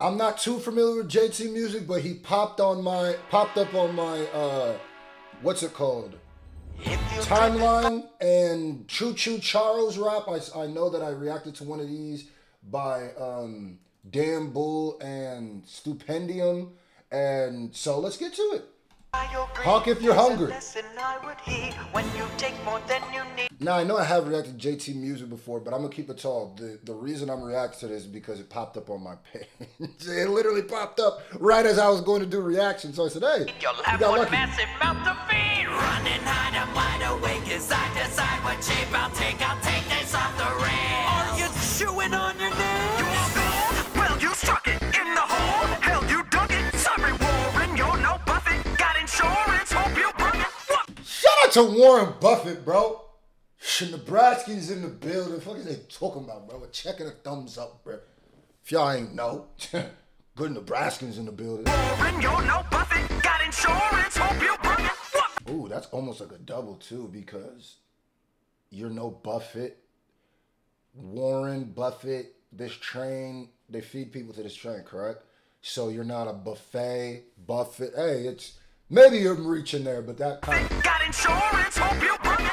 I'm not too familiar with JT Music, but he popped up on my what's it called? Timeline. And Choo Choo Charles rap. I know that I reacted to one of these by Dan Bull and Stupendium, and so let's get to it. Honk if you're hungry. Now I know I have reacted to JT Music before, but I'm gonna keep it tall. The reason I'm reacting to this is because it popped up on my page. It literally popped up right as I was going to do reaction, so I said, "Hey, you'll have one massive mouth to feed. Run and hide, I'm wide awake as I decide what shape I'll take this off the rails. Are you chewing on your nails? You want gold? Well, you stuck it in the hole. Hell, you dug it. Sorry, Warren, you're no Buffett. Got insurance, hope you bring it. What? Shout out to Warren Buffett, bro. Nebraskans in the building. The fuck is they talking about, bro? We're checking the thumbs up, bro. If y'all ain't know, good Nebraskans in the building. Warren, you're no Buffett. Got insurance. Hope you bring it. What? Ooh, that's almost like a double too, because you're no Buffett. Warren Buffett. This train, they feed people to this train, correct? So you're not a buffet Buffett. Hey, it's maybe you're reaching there, but that kind of got insurance. Hope you bring it.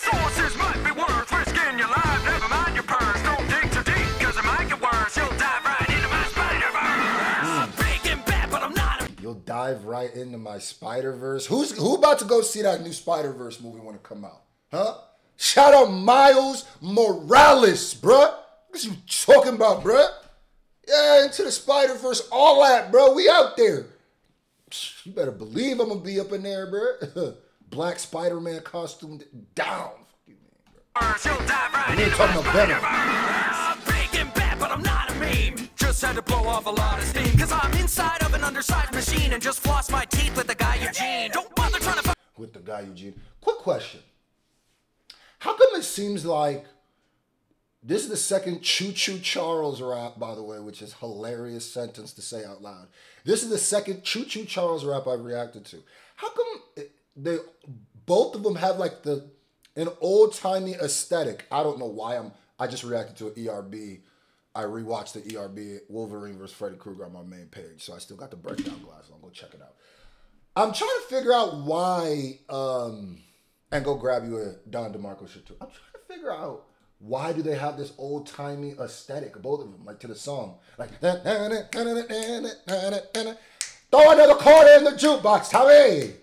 Sources might be worth risking your life. Never mind your purse. Don't dig too deep, cause it might get worse. You'll dive right into my Spider-Verse. I'm big and bad, but I'm not a... You'll dive right into my Spider-Verse. Who about to go see that new Spider-Verse movie when it come out? Huh? Shout out Miles Morales, bruh. What you talking about, bruh? Yeah, into the Spider-Verse, all that, bro. We out there. You better believe I'm gonna be up in there, bruh. Black Spider-Man costume down. She'll dive right into Spider-Verse. I'm big and bad, but I'm not a meme. Just had to blow off a lot of steam, cause I'm inside of an undersized machine and just floss my teeth with the guy Eugene. Don't bother trying to fuck with the guy Eugene. Quick question. How come it seems like this is the second Choo Choo Charles rap, by the way, which is hilarious sentence to say out loud. This is the second Choo Choo Charles rap I've reacted to. How come they both of them have like an old-timey aesthetic? I don't know why. I just reacted to an ERB. I rewatched the ERB, Wolverine vs. Freddy Krueger, on my main page, so I still got the breakdown glass on. Go check it out. I'm trying to figure out why, and go grab you a Don DeMarco shit too. I'm trying to figure out why do they have this old-timey aesthetic, both of them, like to the song. Like, throw another quarter in the jukebox, Tommy!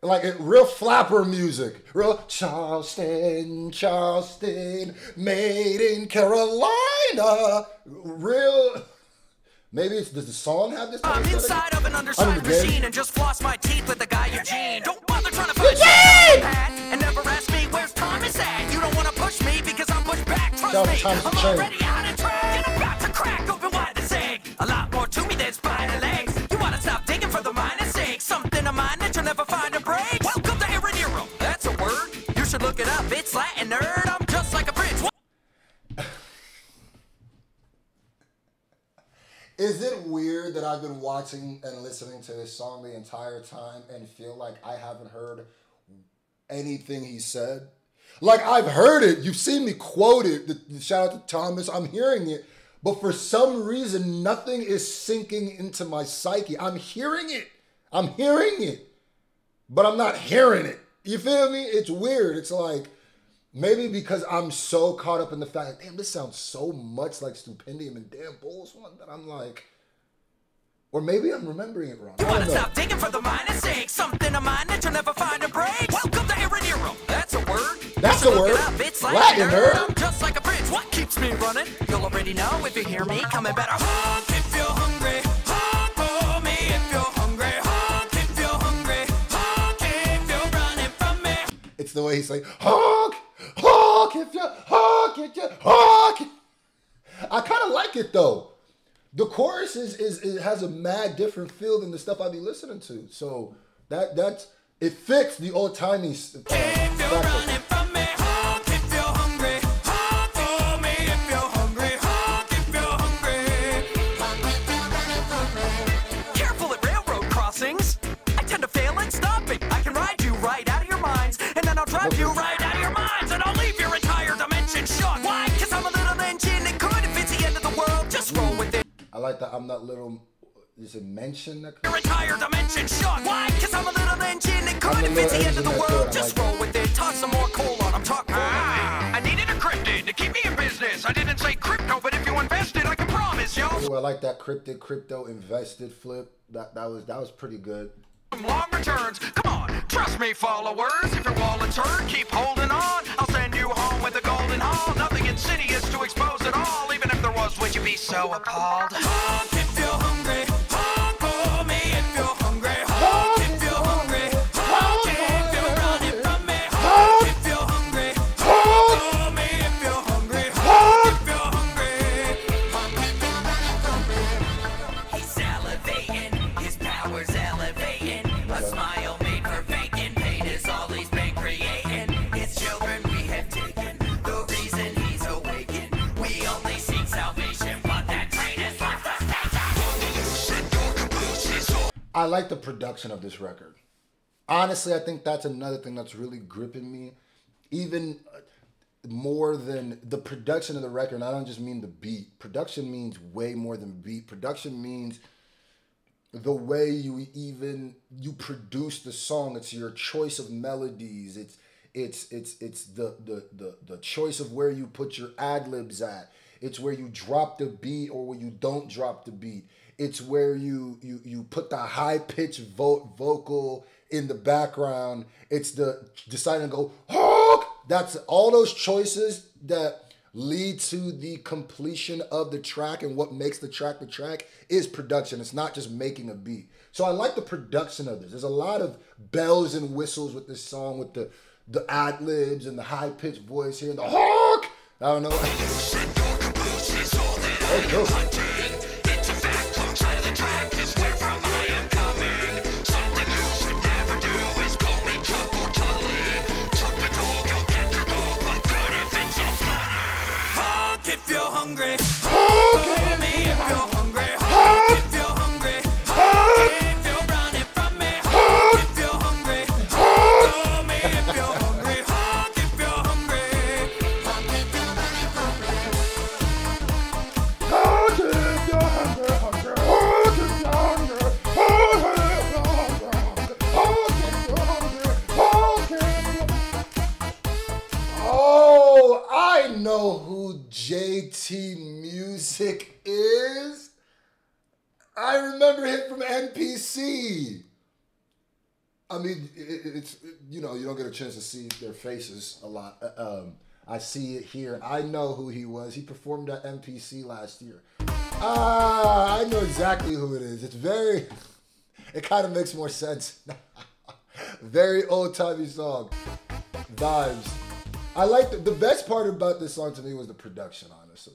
Like real flapper music, real Charleston, Charleston, made in Carolina, real. Maybe it's, does the song have this? I'm inside of an undersized machine and just floss my teeth with the guy Eugene. Don't bother trying to push me, and never ask me where's Thomas at. You don't want to push me because I'm pushed back. Trust me, I'm already out of track. And I'm about to crack open wide this egg. A lot more to me than spider legs. You want to stop digging for the minus sake? Something of mine that you'll never find. Look it up, it's Latin, nerd. I'm just like a prince. Is it weird that I've been watching and listening to this song the entire time and feel like I haven't heard anything he said? Like, I've heard it. You've seen me quote it. The shout out to Thomas. I'm hearing it. But for some reason, nothing is sinking into my psyche. I'm hearing it. I'm hearing it. But I'm not hearing it. You feel me? It's weird. It's like, maybe because I'm so caught up in the fact that, damn, this sounds so much like Stupendium and Dan Bull's one that I'm like, or maybe I'm remembering it wrong. You want to stop digging for the minus sake? Something of mine that you'll never find a break. Welcome to Erinero. That's a word. That's a word. It's Latin, nerd. I'm just like a prince. What keeps me running? You'll already know if you hear me coming better. Honk if you're hungry. Honk for me if you're hungry. The way he's like, honk, honk if you, honk if you, honk. I kind of like it though. The chorus it has a mad different feel than the stuff I be listening to. So that's it fits the old timey stuff. If you're running from me, honk if you're hungry, honk for me if you're hungry, honk if you're hungry. Careful at railroad crossings. I tend to fail at stopping. I can ride you right out of your minds. I'll drive you right out of your minds, and I'll leave your entire dimension shocked. Why? Because I'm a little engine that could, if it's the end of the world, just roll with it. I like the I'm not little. There's a mention that comes. Your entire dimension shot. Why? Because I'm a little engine that couldn't fit the end of the world. Just roll with it. Toss some more coal on. I'm talking. Ah, I needed a cryptid to keep me in business. I didn't say crypto, but if you invested, I can promise y'all. Ooh, I like that cryptid, crypto invested flip. That was pretty good. Long returns. Come on, trust me, followers. If your wallet's hurt, keep holding on. I'll send you home with a golden haul. Nothing insidious to expose at all. Even if there was, would you be so appalled? Honk if you're hungry. Honk for me if you're hungry. Honk if you're hungry. Honk if you're running from me. Honk if you're hungry. Honk for me if you're hungry. Honk if you're hungry. Honk if you're running from me. He's salivating. His power's elevating. A smile made for bacon. Pain is all he's been creating. His children we have taken. The reason he's awakened. We only seek salvation, but that train is left us. I like the production of this record. Honestly, I think that's another thing that's really gripping me. Even more than the production of the record. And I don't just mean the beat. Production means way more than beat. Production means the way you produce the song. It's your choice of melodies. It's the choice of where you put your ad-libs at. It's where you drop the beat or where you don't drop the beat. It's where you put the high-pitched vocal in the background. It's the deciding to go honk. That's all those choices that lead to the completion of the track, and what makes the track is production. It's not just making a beat. So I like the production of this. There's a lot of bells and whistles with this song, with the ad-libs and the high-pitched voice here and the honk. I don't know. JT Music is? I remember him from NPC. I mean, it's, you know, you don't get a chance to see their faces a lot. I see it here. I know who he was. He performed at NPC last year. Ah, I know exactly who it is. It's very, it kind of makes more sense. Very old-timey song. Vibes. I like the best part about this song to me was the production, honestly.